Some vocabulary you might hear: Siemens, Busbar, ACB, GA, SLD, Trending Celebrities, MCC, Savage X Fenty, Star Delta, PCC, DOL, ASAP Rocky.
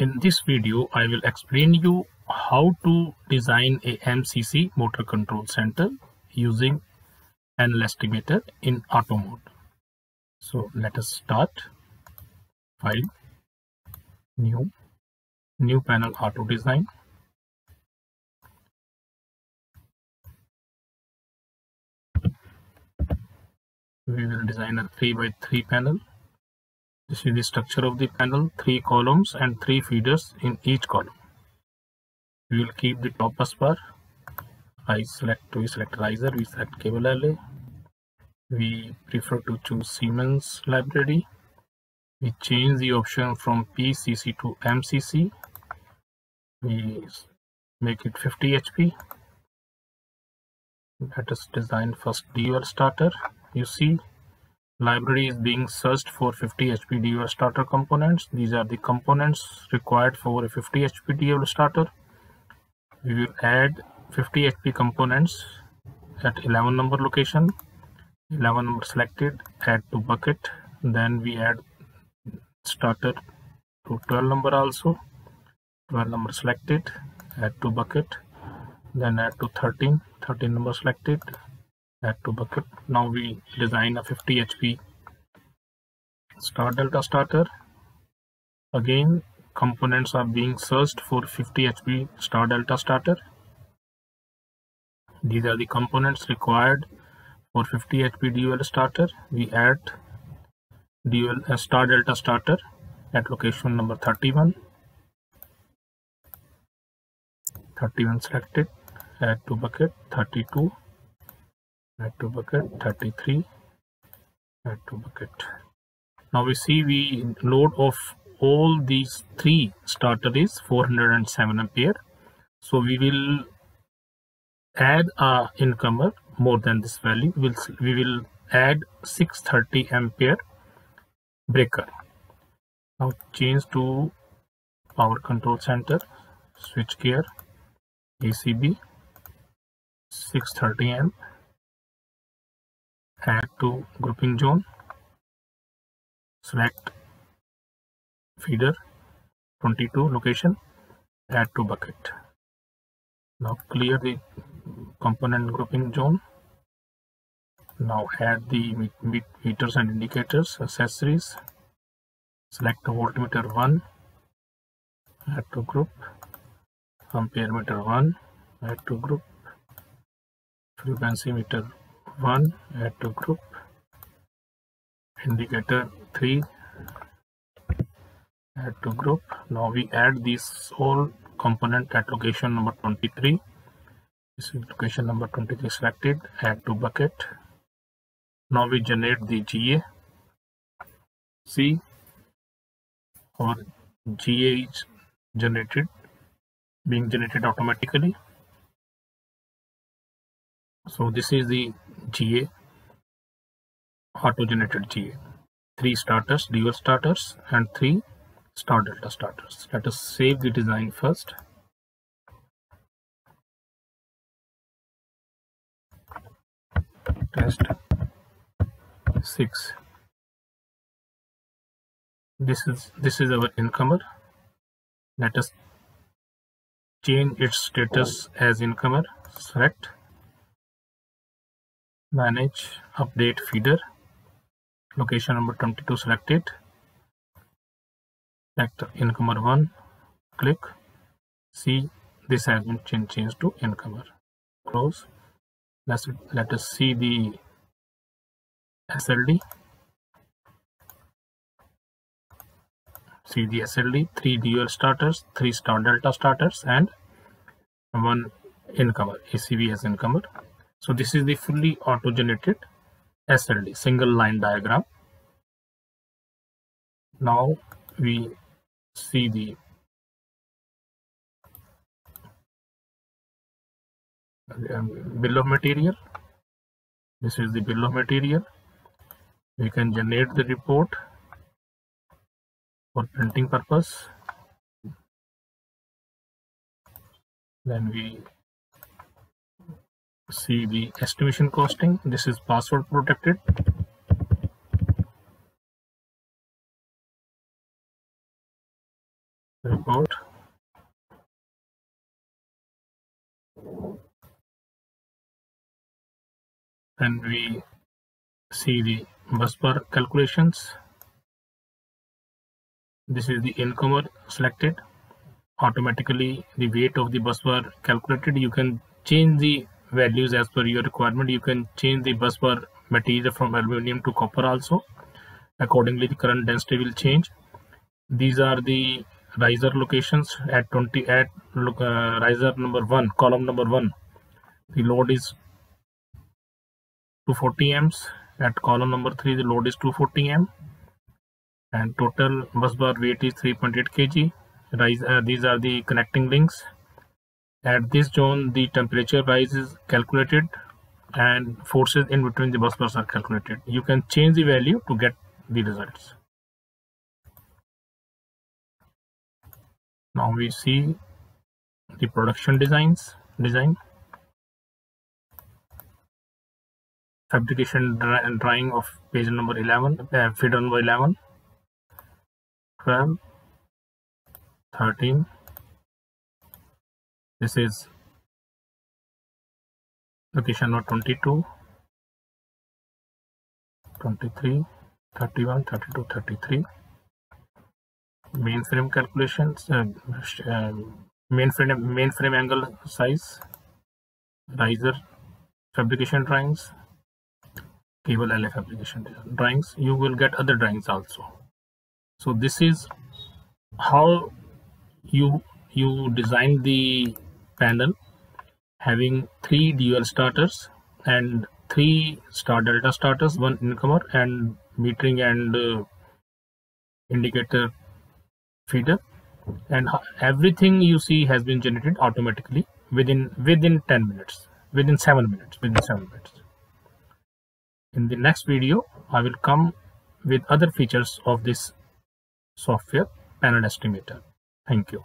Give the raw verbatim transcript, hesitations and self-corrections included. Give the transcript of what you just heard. In this video, I will explain you how to design a M C C motor control center using panel estimator in auto mode. So let us start. File, new, new panel auto design. We will design a three by three panel. This is the structure of the panel, three columns and three feeders in each column. We will keep the top bus bar. I select, we select riser, we select cable alley. We prefer to choose Siemens library. We change the option from P C C to M C C. We make it fifty H P. Let us design first D O L starter. You see, library is being searched for fifty H P D O L starter components. These are the components required for a fifty H P D O L starter. We will add fifty H P components at eleven number location. eleven number selected, add to bucket. Then we add starter to twelve number also. twelve number selected, add to bucket. Then add to thirteen. thirteen number selected. Add to bucket. Now we design a fifty H P star delta starter. Again, components are being searched for fifty H P star delta starter. These are the components required for fifty H P D O L starter. We add D O L uh, star delta starter at location number thirty-one. thirty-one selected. Add to bucket. thirty-two. Add to bucket. Thirty-three. Add to bucket. Now we see we load of all these three starter is four hundred seven ampere. So we will add a incomer more than this value. We will we will add six hundred thirty ampere breaker. Now change to power control center. Switch gear. A C B. six hundred thirty amp. Add to grouping zone, select feeder twenty-two location, add to bucket. Now clear the component grouping zone. Now add the meters and indicators, accessories, select voltmeter one, add to group, ampere meter one, add to group, frequency meter one, add to group, indicator three, add to group. Now we add this all component at location number twenty-three. This is location number twenty-three selected, add to bucket. Now we generate the G A. See, our G A is generated, being generated automatically. So this is the G A, auto generated G A. Three starters, dual starters and three star delta starters. Let us save the design first. Test six. This is this is our incomer. Let us change its status as incomer. Select, manage, update feeder, location number twenty-two selected, select incomer one, click, see this has been changed, changed to incomer, close. Let's, let us see the S L D, see the S L D, three D O L starters, three star delta starters and one incomer, A C B as incomer. So this is the fully auto-generated S L D, single line diagram. Now we see the bill of material. This is the bill of material. We can generate the report for printing purpose. Then we see the estimation costing. This is password protected. report. Then we see the busbar calculations. This is the incomer selected. Automatically the weight of the busbar calculated. You can change the values as per your requirement. You can change the busbar material from aluminum to copper also. Accordingly, the current density will change. These are the riser locations at twenty at look, uh, riser number one, column number one. The load is two hundred forty amps. At column number three, the load is two hundred forty amps, and total busbar weight is three point eight kilograms. Rise, uh, these are the connecting links. At this zone, the temperature rise is calculated and forces in between the busbars are calculated. You can change the value to get the results. Now we see the production designs design. Fabrication and drying of page number eleven, uh, figure number eleven, twelve, thirteen. This is location number twenty-two, twenty-three, thirty-one, thirty-two, thirty-three. Mainframe calculations, uh, uh, mainframe mainframe angle size, riser fabrication drawings, cable L A fabrication drawings. You will get other drawings also. So this is how you you design the panel, having three D O L starters and three star delta starters, one incomer, and metering and uh, indicator feeder, and everything you see has been generated automatically within within ten minutes, within seven minutes, within seven minutes. In the next video, I will come with other features of this software, panel estimator. Thank you.